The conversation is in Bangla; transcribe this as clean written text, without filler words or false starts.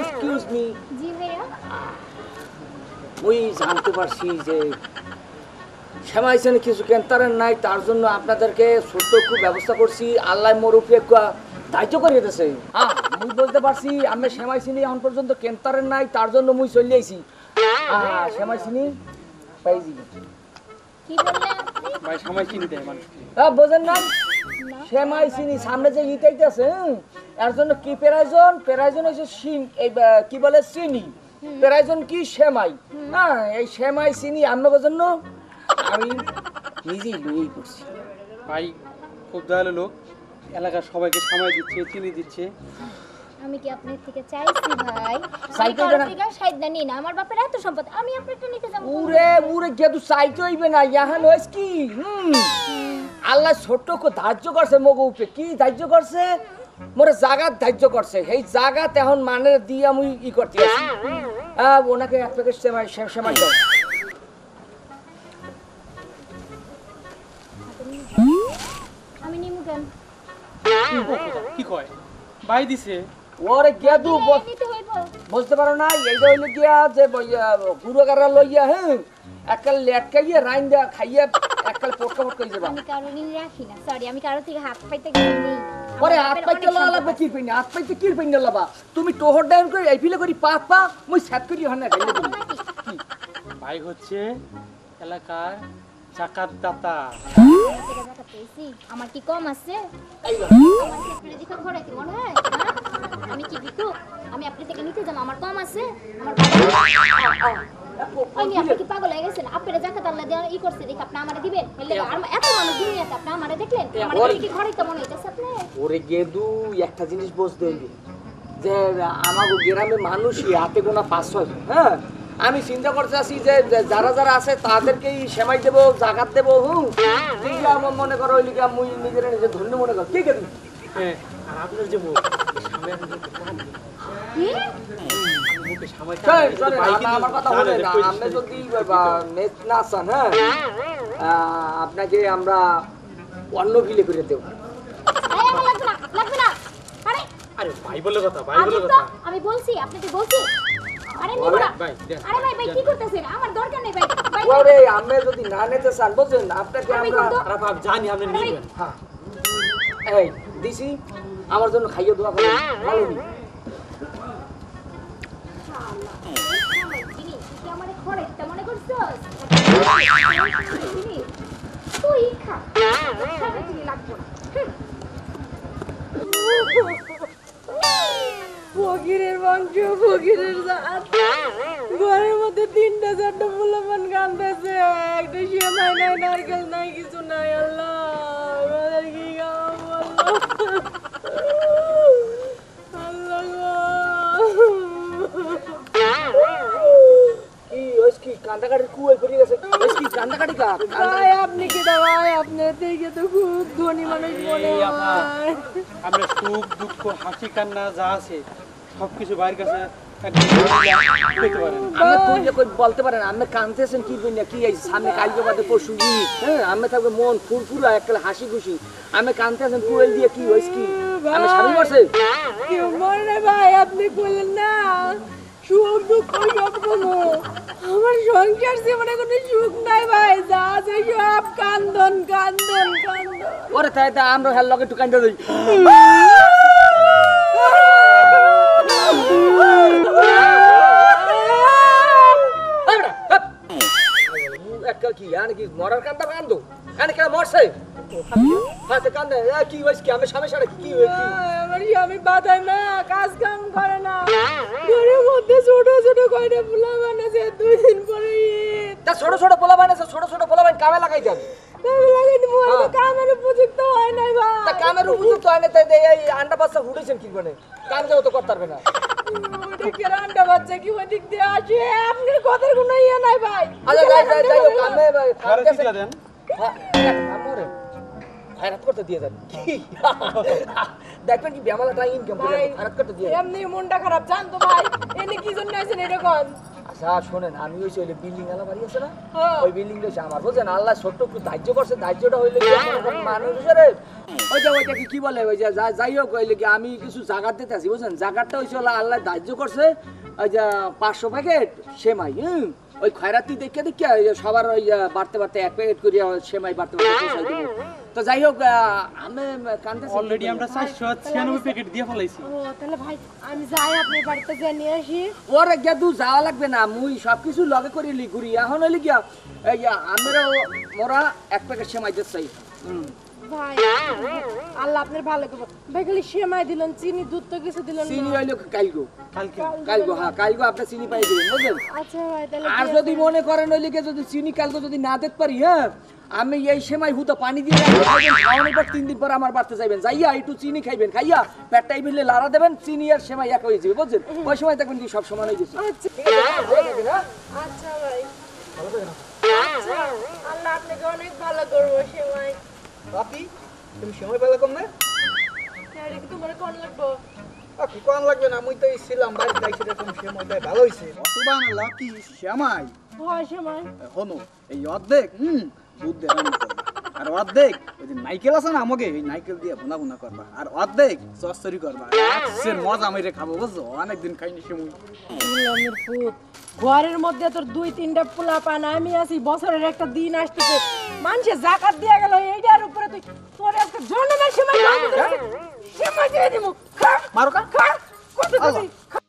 Excuse me. মুই জানতে পারছি যে শ্যামাইছেন কিছু ক্যান্টারের নাই তার জন্য আপনাদেরকে ছোট্ট খুব ব্যবস্থা করছি আল্লাহ মোর উপরে দায়িত্ব করিয়ে দিয়েছে। হ্যাঁ মুই বলতে পারছি আমি শ্যামাইছিনি এখন পর্যন্ত ক্যান্টারের নাই তার জন্য মুই চলে আইছি। হ্যাঁ শ্যামাইছিনি পাইজি কি বললেন ভাই শ্যামাইছিনি দেয় মানুষকে হ্যাঁ বোঝেন না শ্যামাইছিনি সামনে যে ইটাইতে আছে এর জন্য কি প্যারাইজন প্যারাইজন হচ্ছে সিম এই কি বলে চিনি প্যারাইজন কি শ্যামাই না এই শ্যামাই চিনি আপনার জন্য আমি নিজেই লুই করছি। ভাই খুব দয়ালু লোক এলাকার সবাইকে সামাই দিচ্ছে চিনি দিচ্ছে। আমি কি আপনার থেকে চাইছি ভাই সাইকেল থেকে সাইদা নিন আমার বাপের এত সম্পদ আমি আপনারটা নিতে যাব উরে উরে কে তো সাইকেল হইবে না ইয়াহান হইস কি আল্লাহ ছোটকে ধার্য করছে মগ উপরে কি ধার্য করছে মোরে জায়গা ধার্য করছে সেই জায়গা তখন মানে দিয়ে আমি ই করতে আছি। হ্যাঁ ওনাকে এক প্যাকেট সেমাই দাও আমি নিমু কেন কি কয় ভাই দিছে ওরে গেদু বুঝতে পারো না এইটা হইল গিয়া যে গুরুগারা লইয়া হ্যাঁ এককাল লেটকাইয়া রাইন দেয়া খাইয়া এককাল পোটকা পোটকা যাবা আমি কারণ রাখি না সরি আমি কারো থেকে হাত পাইতে গেই নি ওরে হাত পাইতে লাগা বেচি পিনি হাত পাইতে কি পিনি লাগা তুমি টোহর ডাউন করে এই ফিলে করি পা পা মুই সাত করি হন না ভাই হচ্ছে এলাকার জাকাত দাতা আমার কি কম আছে আমি কি ভিক্ষু আমি আপনার থেকে নিতে যাব আমার কম আছে আমি আপনাকে পাগল হয়ে গেছেন আপনারা জাকাত আল্লাহ দেওয়া ই করছে দেখি আপনি আমারে দিবেন এত মানুষ দুনিয়াতে আপনি আমারে দেখলেন আমার কি ঘরে কেমন হইতেছে আপনি ওরে গেদু একটা জিনিস বুঝতে হইবে যে আমাগো গ্রামে মানুষই হাতে গোনা 500 হ্যাঁ আমি চিন্তা করতে আছি যে যারা যারা আছে তাদেরকেই সেমাই দেবো জাকাত দেবো হুম ঠিক আমার মনে করো ওই লিখা মুই নিজের নিজে ধন্য মনে করো ঠিক আছে হ্যাঁ আর আপনার যে মুখ আমার কথা বলে না আপনি যদি নেট না চান হ্যাঁ আপনাকে আমরা অন্য গিলে করে দেবো আরে ভাই বলে কথা ভাই বলে কথা আমি বলছি আপনাকে বলছি আরে নিবড়া ভাই আরে ভাই ভাই কি করতেছেন আমার দরকার নেই ভাই ওরে আমি যদি না নিতে চান বুঝছেন আপনাকে আমরা খারাপ ভাব জানি আপনি নিবেন হ্যাঁ এই দিছি আমার জন্য খাইয়ে দোয়া করুন ভালো নি আল্লাহ চিনি কি আমারে খড়ে তা মনে করছস চিনি তুই খা খাবে চিনি লাগবে ফকিরের বংশ ফকিরের জাত ঘরের মধ্যে তিনটা চারটা ফুলাপান কাঁদতেছে একটা সেমাই নাই নারকেল নাই কিছু নাই আল্লাহ কি খাওয়াবো কি কান্দাকাটির কুয়ায় পড়ে গেছে কান্দাকাটি কায় আপনি কি দাওয়ায় আপনার থেকে তো খুব ধনী মানুষ বলে আমরা সুখ দুঃখ হাসি কান্না যা আছে সবকিছু বাইরের কাছে বলতে পারেন আপনি কাঁদতেছেন কি বলি কি সামনে কালকে বাদে পশু হ্যাঁ আমি থাকবে মন ফুরফুরা একটা হাসি খুশি আমি কাঁদতেছেন কুয়েল দিয়ে কি হয়েছে কি আমি স্বামী করছে কেউ মনে ভাই আপনি বললেন না সুখ দুঃখ সব কোনো আমার সংসার জীবনে কোনো সুখ নাই ভাই যা আছে সব কান্দন কান্দন কান্দন ওরে তাই তা আমরা হেল লগে একটু কান্দা দিই কি আর কি মরার কান্দা কান্দো কানে কে মরছে হাতে কান্দে কি হইছে কি আমি সামনে সারা কি হইছে আমার আমি বাদাই না কাজ কাম করে না ঘরে মধ্যে ছোট ছোট কইরা পোলা বানাছে দুই দিন পরে তা ছোট ছোট পোলা বানাছে ছোট ছোট পোলা বান কামে লাগাই দেন কামে লাগাই দেন মোর কামের উপযুক্ত হয় না ভাই তা কামের উপযুক্ত হয় না তাই এই আন্ডা বাচ্চা হুড়েছেন কি বনে কাম যাও তো করতে পারবে না কেরান্ডা বাচ্চা কি ওই দিক দিয়ে আসে আপনার কথার কোনো ইয়া নাই ভাই আচ্ছা যাই যাই কামে ভাই কামে চলে দেন হ্যাঁ আমরে আরাত করতে দিয়ে দেন কি দেখবেন কি ব্যামালাটা ইনকাম করে আরাত করতে দিয়ে এমনি মনটা খারাপ জান তো ভাই এনে কি জন্য আছেন এটা কোন স্যার শোনেন, আমি ওই যে বিল্ডিংওয়ালা বাড়ি আছে না, ওই বিল্ডিংটা হচ্ছে আমার, বুঝছেন? আল্লাহ ছোট্ট একটু দাহ্য করছে, দাহ্যটা হইলে মানুষের ওই যে ওইটাকে কী বলে, ওই যে যাই হোক হইলে কি আমি কিছু জাগার দিতে আছি, বুঝছেন? জাগারটা হয়েছে হলো আল্লাহ দাহ্য করছে ওই যে 500 প্যাকেট সেমাই। ওই খয়রাতি দেখে দেখে সবার ওই বাড়তে বাড়তে 1 প্যাকেট করিয়া সেমাই বাড়তে বাড়তে। তো যাই হোক আমি কানতেছি, অলরেডি আমরা 496 প্যাকেট দিয়ে ফলাইছি। ও তাহলে ভাই আমি যাই আপনার বাড়িতে যা নিয়ে আসি। ওরে গেদু যাওয়া লাগবে না, মুই সবকিছু লগে করে লি ঘুরি। এখন হইলে গিয়া এই আমরা মোরা 1 প্যাকেট সেমাই দিতে চাই। ভাই আল্লাহ আপনার ভালো করব। ভাই খালি সেমাই দিলেন, চিনি দুধ তো কিছু দিলেন না। চিনি হইলো কালগো, কালগো হ্যাঁ কালগো আপনি চিনি পাই দিবেন, বুঝলেন? আচ্ছা ভাই তাহলে আর যদি মনে করেন হইলে গিয়া যদি চিনি কালগো যদি না দিতে পারি, হ্যাঁ আমি এই সেমাই হুতা পানি দিয়ে খাওয়ানোর পর 3 দিন পর আমার বাড়তে যাইবেন, যাইয়া একটু চিনি খাইবেন, খাইয়া পেটটাই মিলে লাড়া দেবেন, চিনি আর সেমাই এক হয়ে যাবে, বুঝছেন? ওই সময় দেখবেন কি সব সমান হয়ে গেছে। আচ্ছা ভাই ভালো থাকেন। আচ্ছা আল্লাহ আপনাকে অনেক ভালো করব। সেমাই বাপি তুমি সেমাই ভালো করব না? আরে কি তোমার কোন লাগবো? কি কোন লাগবে না, আমি তো ছিলাম বাড়ি যাইছি, এরকম সেমাই ভালো হইছে। সুবহানাল্লাহ কি সেমাই! হ্যাঁ সেমাই হনো এই অর্ধেক দুধ দেবেন, আর অর্ধেক ওই যে নাইকেল আছে না আমাকে, ওই নাইকেল দিয়ে ভুনা ভুনা করবা, আর অর্ধেক চচ্চড়ি করবা। সে মজা আমি রে খাবো, বুঝছো? অনেকদিন খাইনি সেমুই। ঘরের মধ্যে তোর 2-3টা পোলা পান, আমি আছি বছরের একটা দিন আসতেছে, মানুষে জাকাত দিয়ে গেল, এইটার উপরে তুই তোর একটা জন্মের সময় মারো কা খা, কত